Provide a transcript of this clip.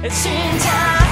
It's in time.